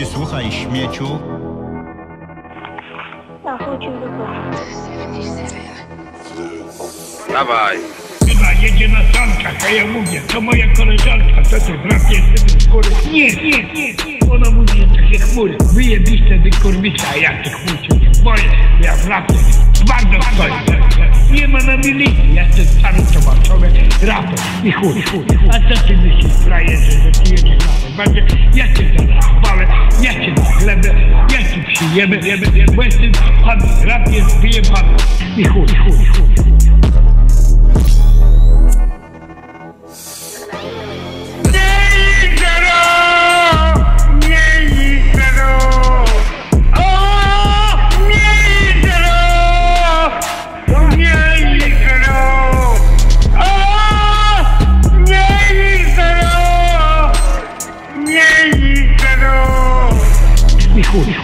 Ty słuchaj, śmieciu. No, chodźmy do góry. Dawaj. Chyba jedzie na sankach, a ja mówię, to moja koleżanka, to co brat jest z góry. Nie, ona mówi, że takie chmury. Wyjebiste, wykurwicze, a ja tych chmurów nie boję. Ja wracam, bardzo stoję. Nie ma na milicji, ja jestem stary tomaczony, rapem i chuj. A co ty myślisz, frajerze, że ty jedziesz na tym? Ja cię teraz chwalę, ja cię nachlebę, ja cię przyjemy, bo jestem pan, rap jest wyjebany i chuj.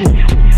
Chuj.